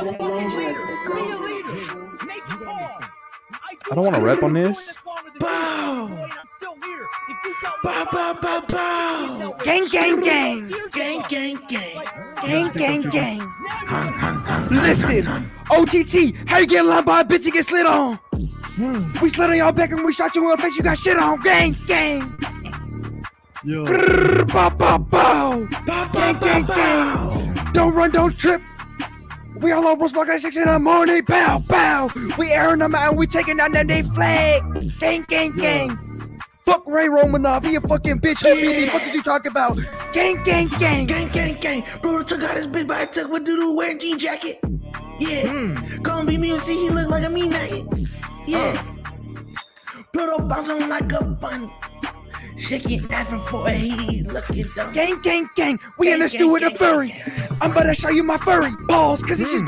I don't want to rep on this. Bow! Bow, bow, bow, bow! Gang, gang, gang! Gang, gang, gang! Gang, gang, gang! Listen! OTT! How you get lined by a bitch and get slid on? We slid on y'all back and we shot you in the face, you got shit on! Gang, gang! Yo. Bow, bow, bow! Gang, gang, gang! Don't run, don't trip! We all on Rose Block at 6 in the morning, bow, bow. We airing them out and we taking down their flag. Gang, gang, gang. Fuck Ray Romanoff, he a fucking bitch. Yeah. He beat me. What is he talking about? Gang, gang, gang. Gang, gang, gang. Bro took out his big body tuck with dude wearing jean jacket. Yeah. Come be me and see he look like a mean maggot. Yeah. Pluto bouncing like a bunny. Shaking Afro boy, he looking dumb. Gang, gang, gang. We gang, in the gang, stew with gang, a furry. Gang, gang. I'm about to show you my furry balls, cause it's just